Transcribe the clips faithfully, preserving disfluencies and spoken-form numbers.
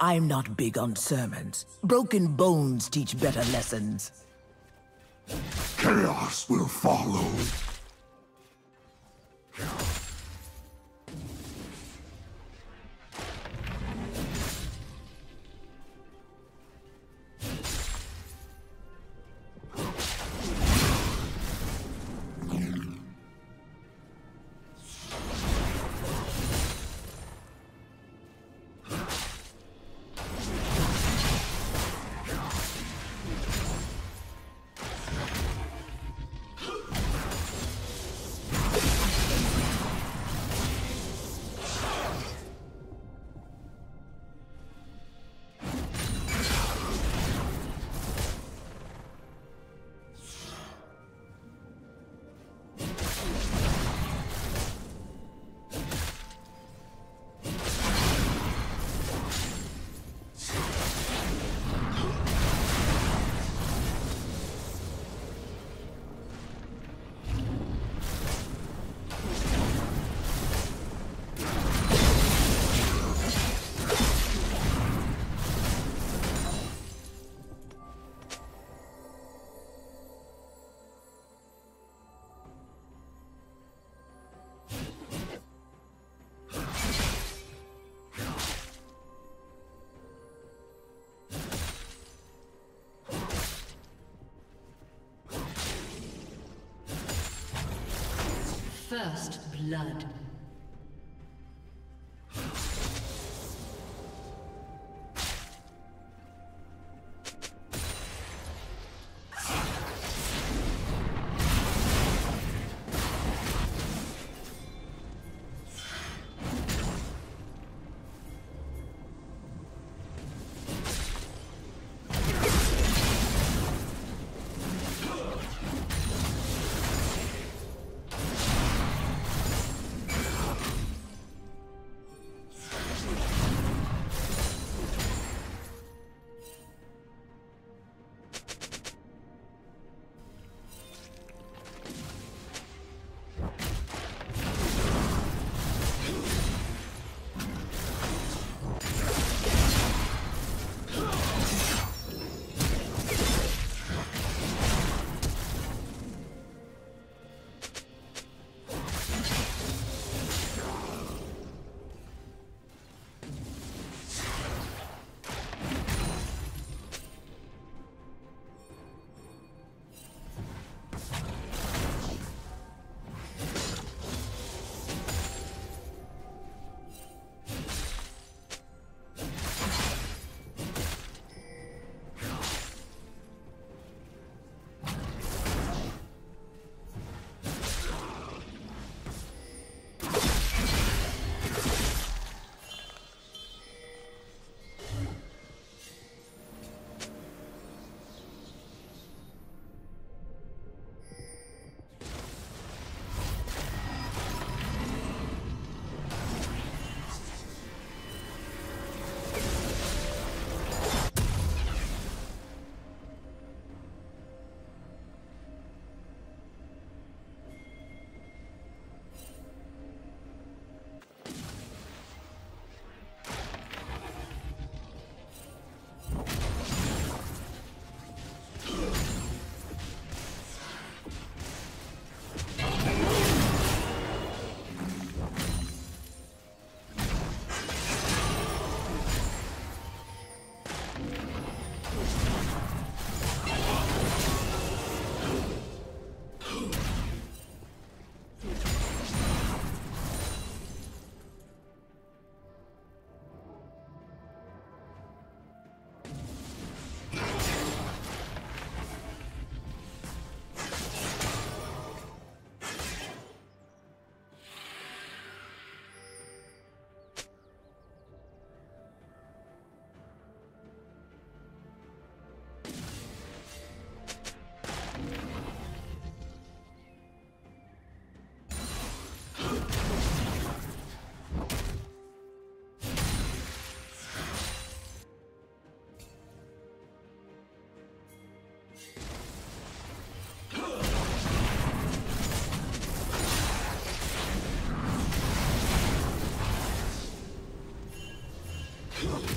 I'm not big on sermons. Broken bones teach better lessons. Chaos will follow. First blood. Come on.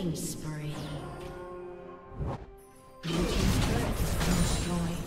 Killing spree. Blue team's turret has been destroyed.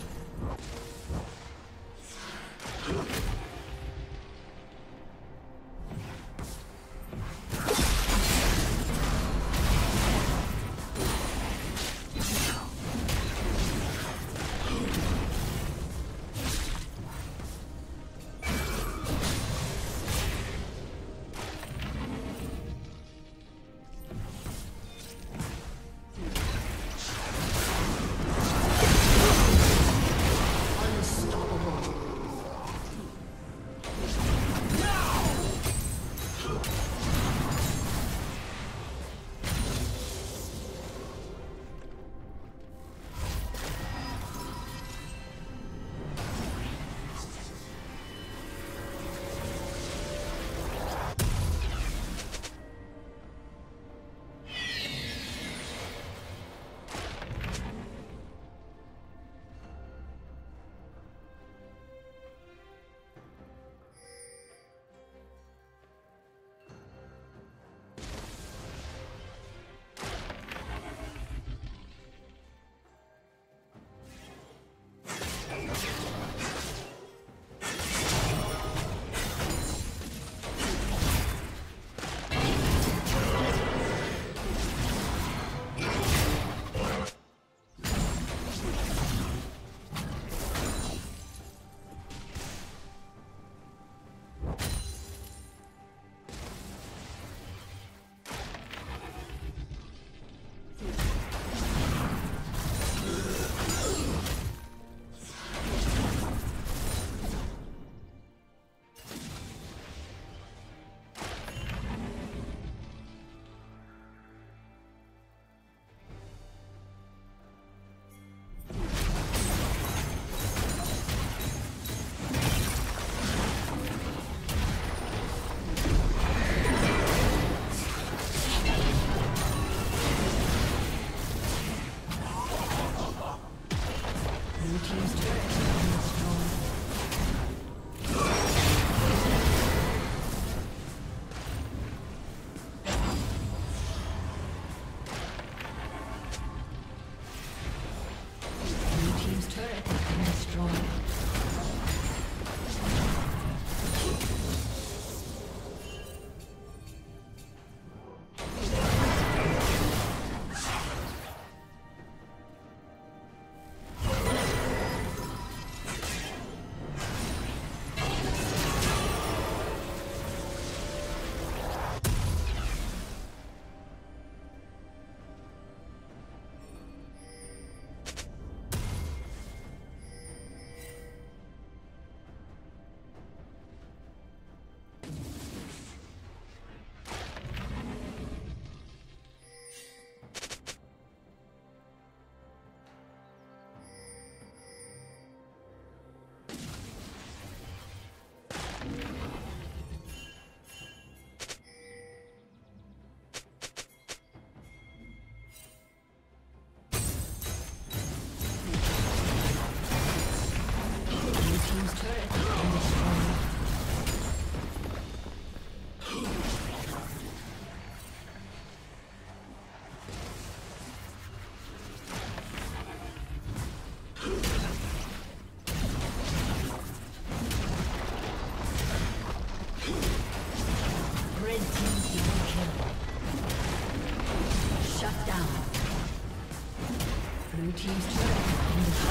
Red team will slay the enemy.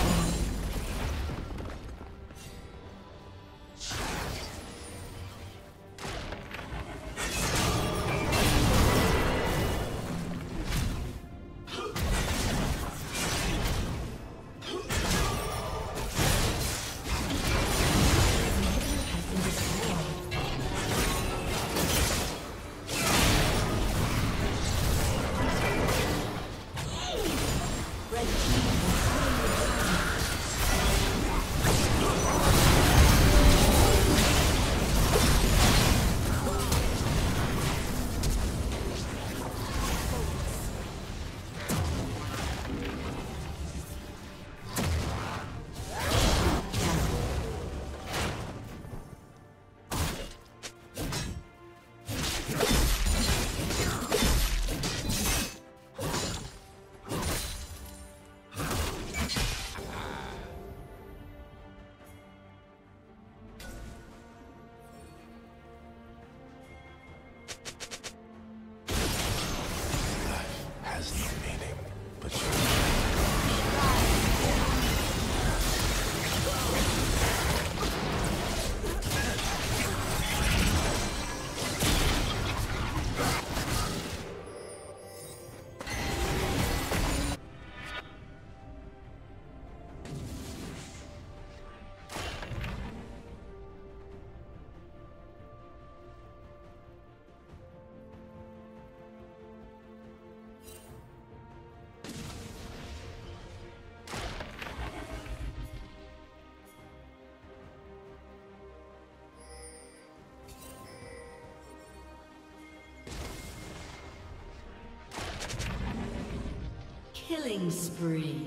Killing spree.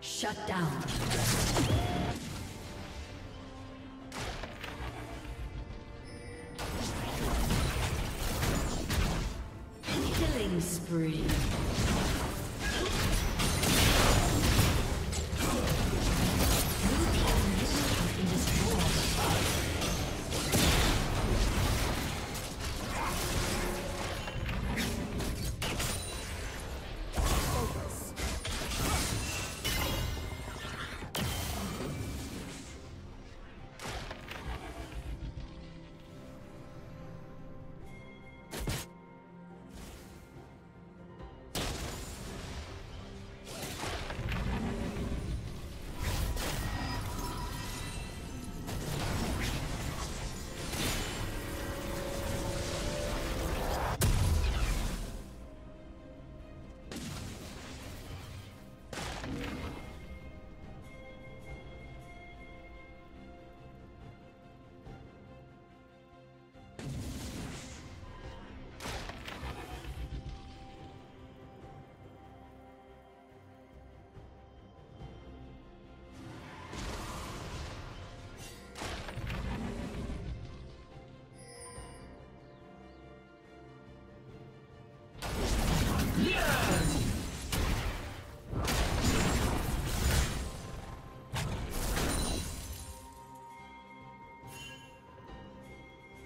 Shut down. Spree.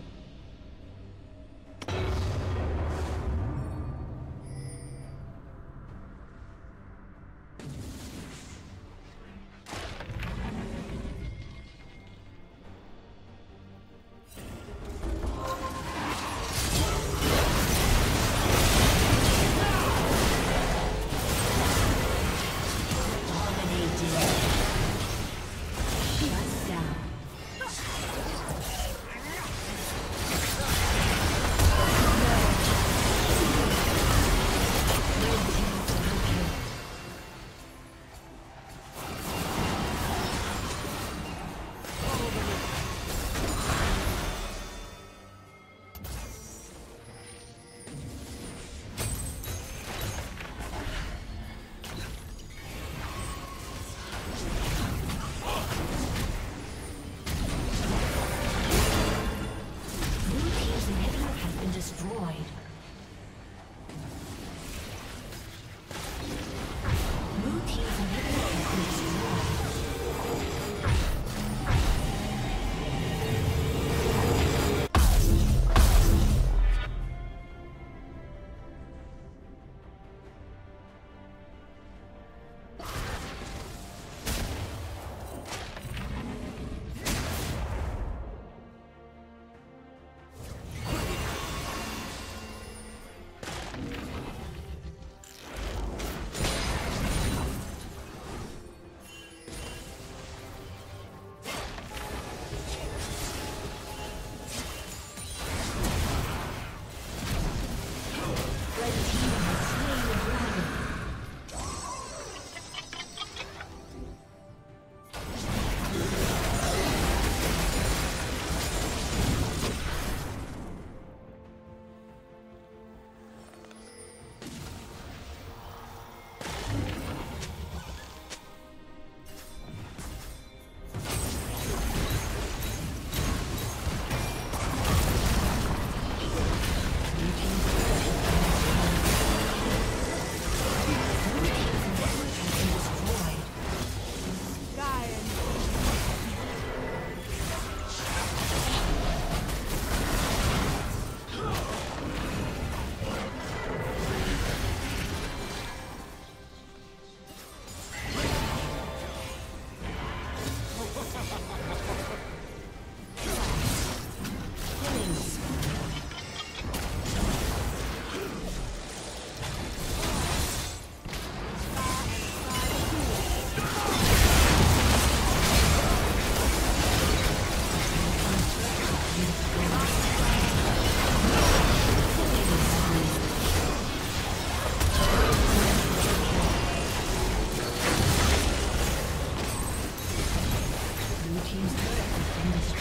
Team's turret has been destroyed.